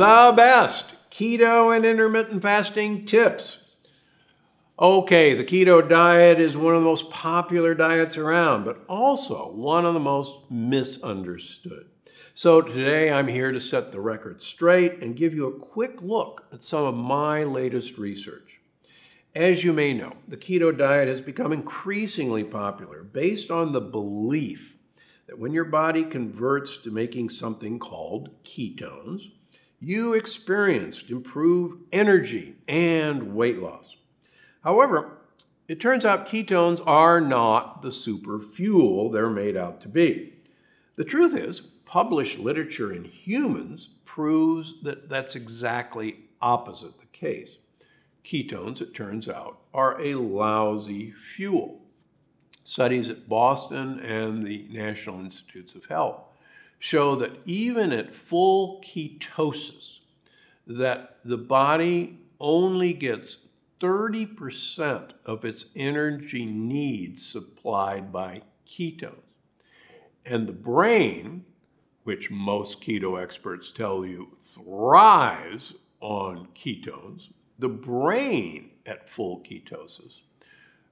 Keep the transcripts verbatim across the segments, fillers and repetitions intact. the best keto and intermittent fasting tips. Okay, the keto diet is one of the most popular diets around, but also one of the most misunderstood. So today I'm here to set the record straight and give you a quick look at some of my latest research. As you may know, the keto diet has become increasingly popular based on the belief that when your body converts to making something called ketones, you experienced improved energy and weight loss. However, it turns out ketones are not the super fuel they're made out to be. The truth is, published literature in humans proves that that's exactly opposite the case. Ketones, it turns out, are a lousy fuel. Studies at Boston and the National Institutes of Health show that even at full ketosis, that the body only gets thirty percent of its energy needs supplied by ketones. And the brain, which most keto experts tell you thrives on ketones, the brain at full ketosis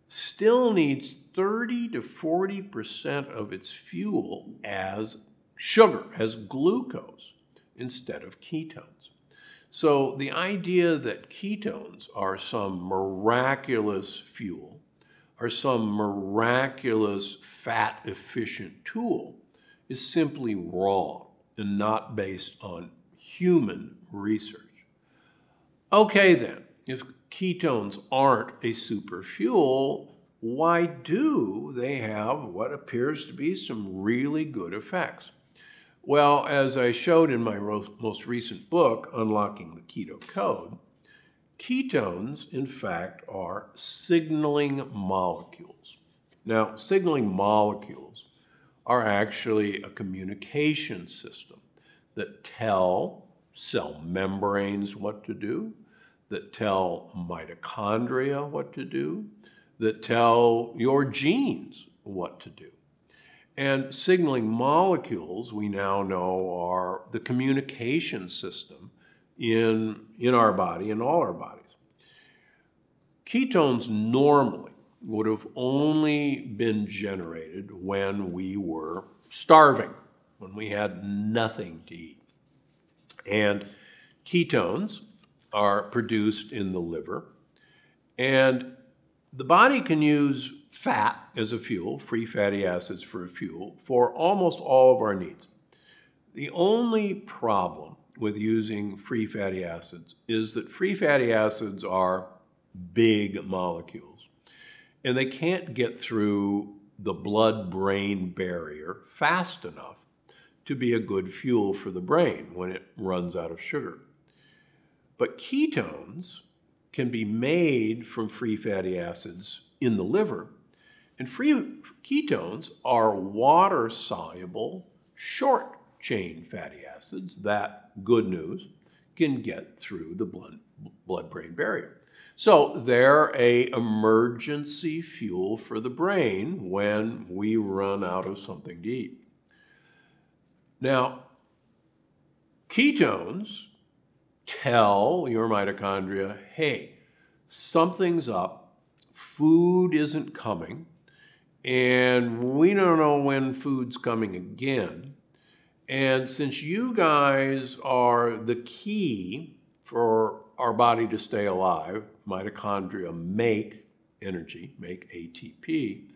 still needs thirty to forty percent of its fuel as sugar, as glucose, instead of ketones. So the idea that ketones are some miraculous fuel, are some miraculous fat-efficient tool, is simply wrong and not based on human research. Okay then, if ketones aren't a super fuel, why do they have what appears to be some really good effects? Well, as I showed in my most recent book, Unlocking the Keto Code, ketones, in fact, are signaling molecules. Now, signaling molecules are actually a communication system that tell cell membranes what to do, that tell mitochondria what to do, that tell your genes what to do. And signaling molecules, we now know, are the communication system in, in our body, in all our bodies. Ketones normally would have only been generated when we were starving, when we had nothing to eat. And ketones are produced in the liver, and the body can use fat as a fuel, free fatty acids for a fuel, for almost all of our needs. The only problem with using free fatty acids is that free fatty acids are big molecules, and they can't get through the blood-brain barrier fast enough to be a good fuel for the brain when it runs out of sugar. But ketones can be made from free fatty acids in the liver, and free ketones are water-soluble, short-chain fatty acids that, good news, can get through the blood-brain barrier. So they're an emergency fuel for the brain when we run out of something to eat. Now, ketones tell your mitochondria, hey, something's up, food isn't coming, and we don't know when food's coming again. And since you guys are the key for our body to stay alive, mitochondria make energy, make A T P,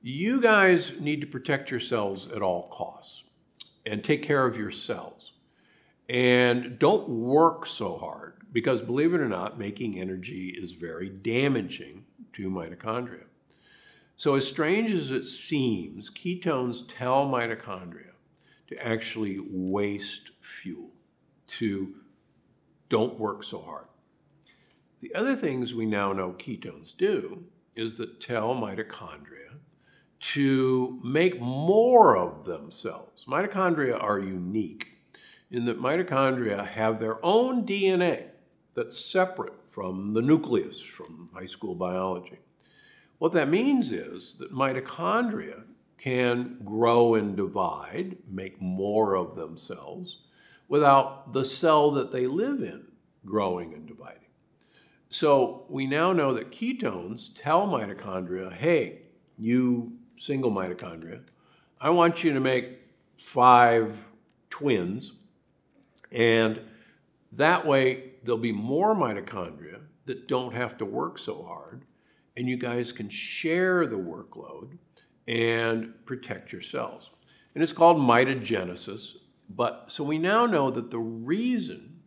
you guys need to protect yourselves at all costs and take care of yourselves. And don't work so hard, because believe it or not, making energy is very damaging to mitochondria. So as strange as it seems, ketones tell mitochondria to actually waste fuel, to don't work so hard. The other things we now know ketones do is that tell mitochondria to make more of themselves. Mitochondria are unique in that mitochondria have their own D N A that's separate from the nucleus, from high school biology. What that means is that mitochondria can grow and divide, make more of themselves, without the cell that they live in growing and dividing. So we now know that ketones tell mitochondria, hey, you single mitochondria, I want you to make five twins, and that way there'll be more mitochondria that don't have to work so hard, and you guys can share the workload and protect yourselves. And it's called mitogenesis. But so we now know that the reason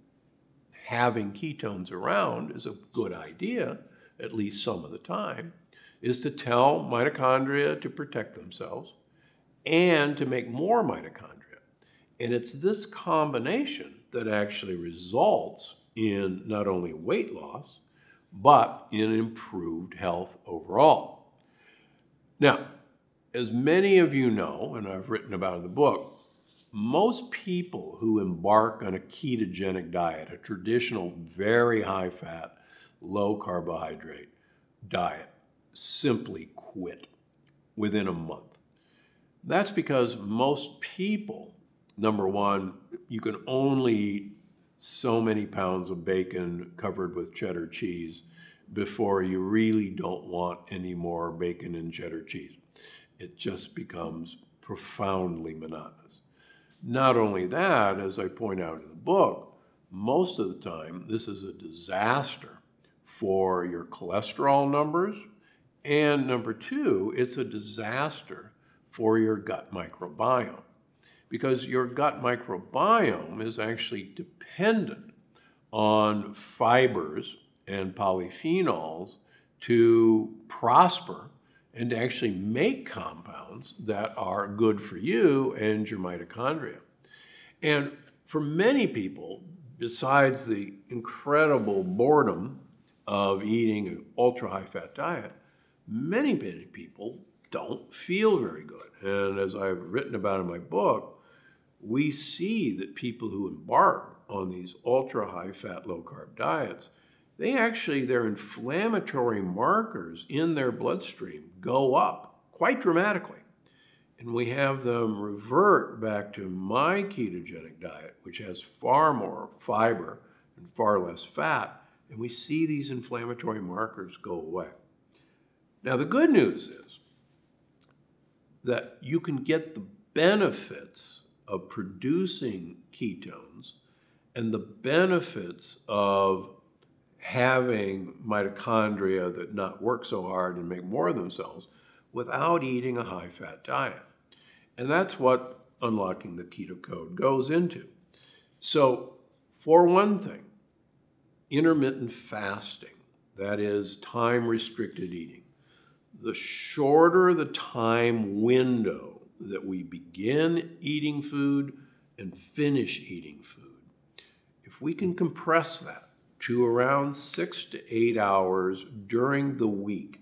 having ketones around is a good idea, at least some of the time, is to tell mitochondria to protect themselves and to make more mitochondria. And it's this combination that actually results in not only weight loss, but in improved health overall. Now, as many of you know, and I've written about in the book, most people who embark on a ketogenic diet, a traditional very high fat, low carbohydrate diet, simply quit within a month. That's because most people, number one, you can only eat so many pounds of bacon covered with cheddar cheese before you really don't want any more bacon and cheddar cheese. It just becomes profoundly monotonous. Not only that, as I point out in the book, most of the time this is a disaster for your cholesterol numbers, and number two, it's a disaster for your gut microbiome, because your gut microbiome is actually dependent on fibers and polyphenols to prosper and to actually make compounds that are good for you and your mitochondria. And for many people, besides the incredible boredom of eating an ultra-high-fat diet, many, many people don't feel very good. And as I've written about in my book, we see that people who embark on these ultra-high-fat, low-carb diets, they actually, their inflammatory markers in their bloodstream go up quite dramatically. And we have them revert back to my ketogenic diet, which has far more fiber and far less fat, and we see these inflammatory markers go away. Now, the good news is that you can get the benefits of producing ketones and the benefits of having mitochondria that not work so hard and make more of themselves without eating a high-fat diet. And that's what Unlocking the Keto Code goes into. So for one thing, intermittent fasting, that is time-restricted eating. The shorter the time window that we begin eating food and finish eating food, if we can compress that to around six to eight hours during the week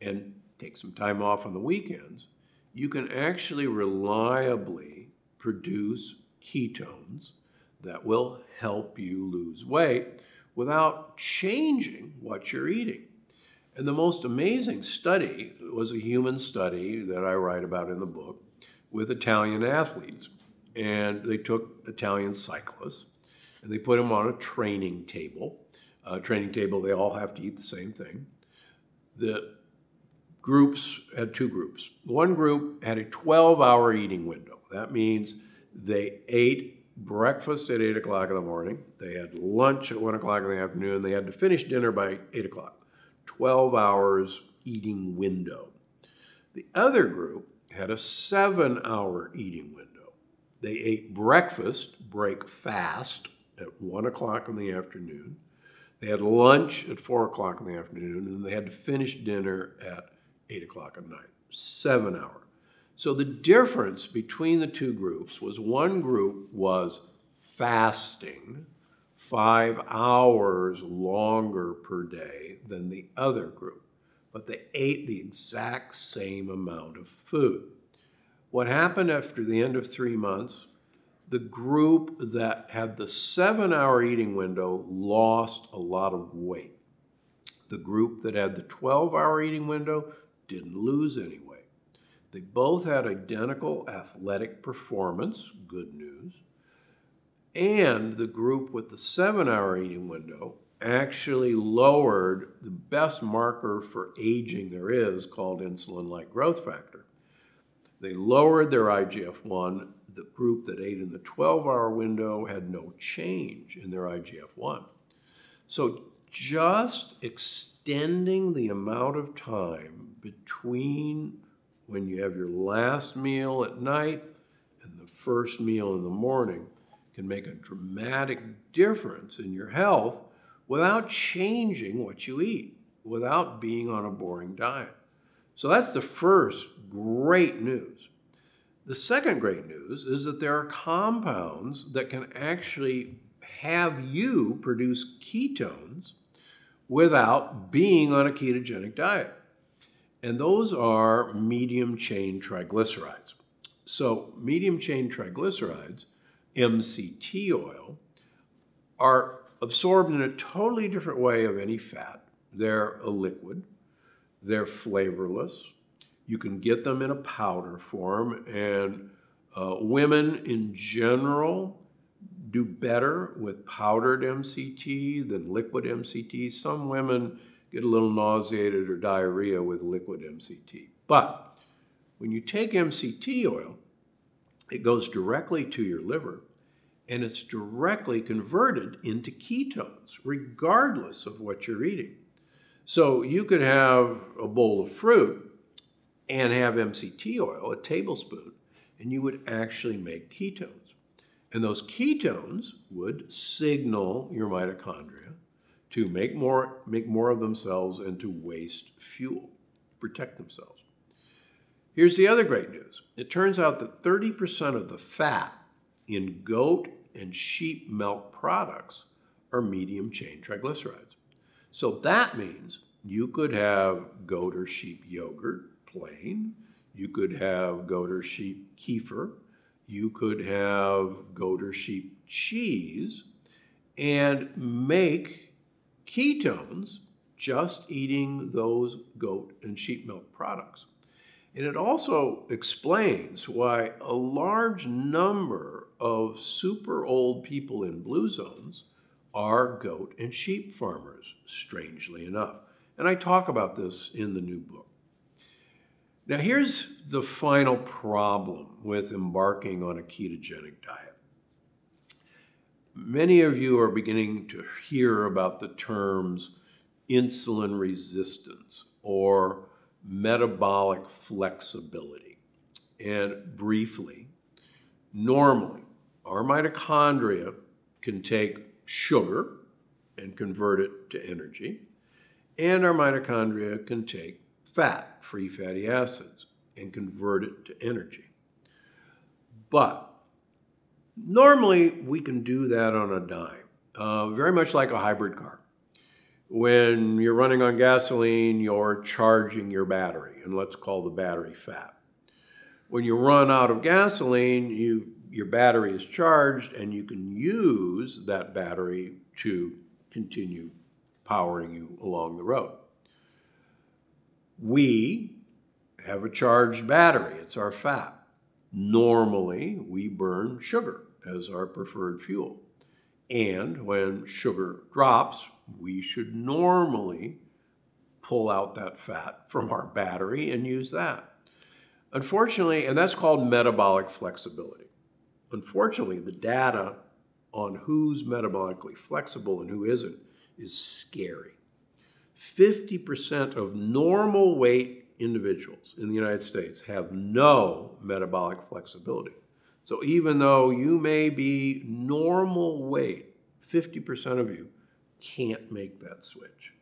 and take some time off on the weekends, you can actually reliably produce ketones that will help you lose weight without changing what you're eating. And the most amazing study was a human study that I write about in the book with Italian athletes. And they took Italian cyclists, and they put them on a training table. Uh, training table, they all have to eat the same thing. The groups had two groups. One group had a twelve-hour eating window. That means they ate breakfast at eight o'clock in the morning. They had lunch at one o'clock in the afternoon. They had to finish dinner by eight o'clock. twelve hours eating window. The other group had a seven-hour eating window. They ate breakfast, break fast, at one o'clock in the afternoon. They had lunch at four o'clock in the afternoon, and they had to finish dinner at eight o'clock at night, seven hour. So the difference between the two groups was one group was fasting five hours longer per day than the other group, but they ate the exact same amount of food. What happened after the end of three months? The group that had the seven-hour eating window lost a lot of weight. The group that had the twelve-hour eating window didn't lose any weight. They both had identical athletic performance, good news. and the group with the seven hour eating window actually lowered the best marker for aging there is, called insulin-like growth factor. They lowered their I G F one. The group that ate in the twelve hour window had no change in their I G F one. So just extending the amount of time between when you have your last meal at night and the first meal in the morning can make a dramatic difference in your health without changing what you eat, without being on a boring diet. So that's the first great news. The second great news is that there are compounds that can actually have you produce ketones without being on a ketogenic diet. And those are medium-chain triglycerides. So medium-chain triglycerides, M C T oil, are absorbed in a totally different way of any fat. They're a liquid. They're flavorless. You can get them in a powder form. And uh, women in general do better with powdered M C T than liquid M C T. Some women get a little nauseated or diarrhea with liquid M C T. But when you take M C T oil, it goes directly to your liver, and it's directly converted into ketones, regardless of what you're eating. So you could have a bowl of fruit and have M C T oil, a tablespoon, and you would actually make ketones. And those ketones would signal your mitochondria to make more, make more of themselves and to waste fuel, protect themselves. Here's the other great news. It turns out that thirty percent of the fat in goat and sheep milk products are medium-chain triglycerides. So that means you could have goat or sheep yogurt, plain. You could have goat or sheep kefir. You could have goat or sheep cheese and make ketones just eating those goat and sheep milk products. And it also explains why a large number of super old people in blue zones are goat and sheep farmers, strangely enough. And I talk about this in the new book. Now, here's the final problem with embarking on a ketogenic diet. Many of you are beginning to hear about the terms insulin resistance or metabolic flexibility. And briefly, normally, our mitochondria can take sugar and convert it to energy, and our mitochondria can take fat, free fatty acids, and convert it to energy. But normally, we can do that on a dime, uh, very much like a hybrid car. When you're running on gasoline, you're charging your battery, and let's call the battery fat. When you run out of gasoline, you, your battery is charged, and you can use that battery to continue powering you along the road. We have a charged battery. It's our fat. Normally, we burn sugar as our preferred fuel. And when sugar drops, we should normally pull out that fat from our battery and use that. Unfortunately, and that's called metabolic flexibility. Unfortunately, the data on who's metabolically flexible and who isn't is scary. fifty percent of normal weight individuals in the United States have no metabolic flexibility. So even though you may be normal weight, fifty percent of you can't make that switch.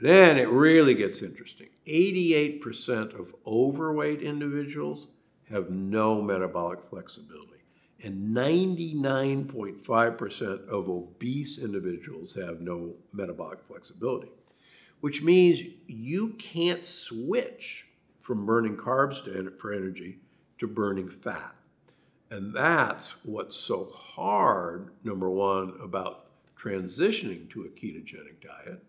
Then it really gets interesting. eighty-eight percent of overweight individuals have no metabolic flexibility, and ninety-nine point five percent of obese individuals have no metabolic flexibility, which means you can't switch from burning carbs for energy to burning fat. And that's what's so hard, number one, about transitioning to a ketogenic diet,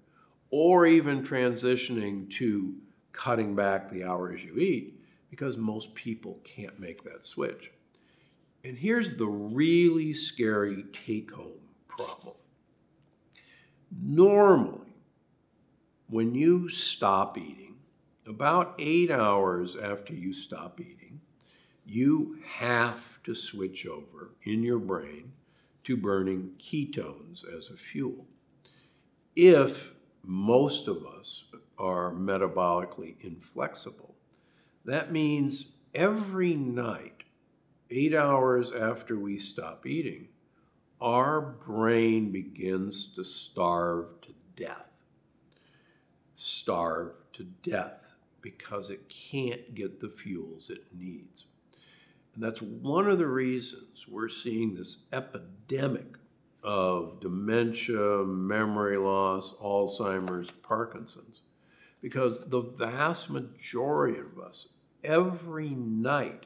or even transitioning to cutting back the hours you eat, because most people can't make that switch. And here's the really scary take-home problem. Normally, when you stop eating, about eight hours after you stop eating, you have to switch over in your brain to burning ketones as a fuel. If most of us are metabolically inflexible, that means every night, eight hours after we stop eating, our brain begins to starve to death. Starve to death because it can't get the fuels it needs. And that's one of the reasons we're seeing this epidemic of dementia, memory loss, Alzheimer's, Parkinson's, because the vast majority of us, every night,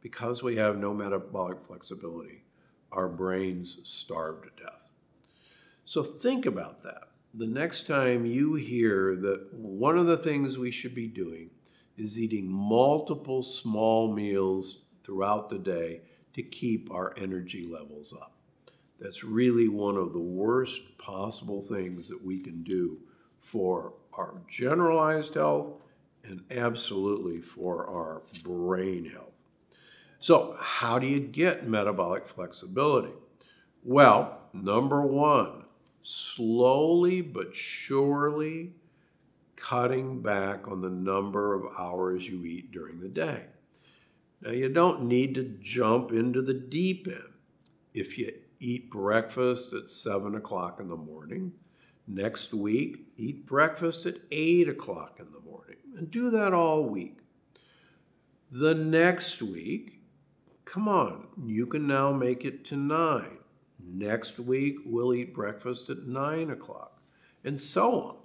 because we have no metabolic flexibility, our brains starve to death. So think about that. The next time you hear that one of the things we should be doing is eating multiple small meals throughout the day to keep our energy levels up. That's really one of the worst possible things that we can do for our generalized health and absolutely for our brain health. So how do you get metabolic flexibility? Well, number one, slowly but surely cutting back on the number of hours you eat during the day. Now, you don't need to jump into the deep end. If you eat breakfast at seven o'clock in the morning, next week, eat breakfast at eight o'clock in the morning, and do that all week. The next week, come on, you can now make it to nine. Next week, we'll eat breakfast at nine o'clock, and so on.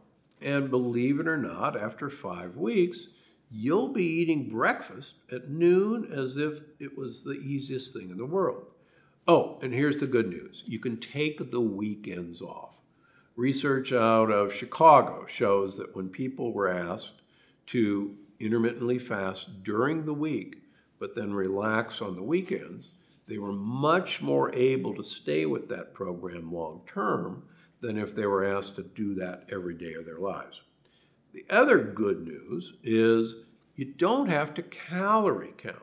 And believe it or not, after five weeks, you'll be eating breakfast at noon as if it was the easiest thing in the world. Oh, and here's the good news. You can take the weekends off. Research out of Chicago shows that when people were asked to intermittently fast during the week, but then relax on the weekends, they were much more able to stay with that program long term than if they were asked to do that every day of their lives. The other good news is you don't have to calorie count.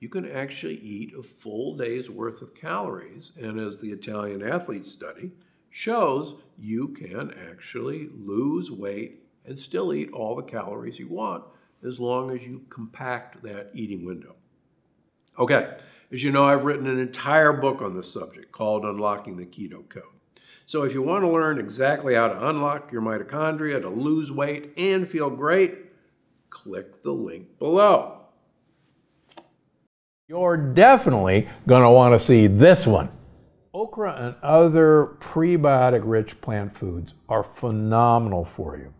You can actually eat a full day's worth of calories, and as the Italian athlete study shows, you can actually lose weight and still eat all the calories you want as long as you compact that eating window. Okay, as you know, I've written an entire book on this subject called Unlocking the Keto Code. So if you want to learn exactly how to unlock your mitochondria to lose weight and feel great, click the link below. You're definitely going to want to see this one. Okra and other prebiotic-rich plant foods are phenomenal for you.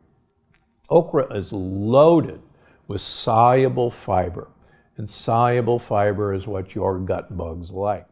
Okra is loaded with soluble fiber, and soluble fiber is what your gut bugs like.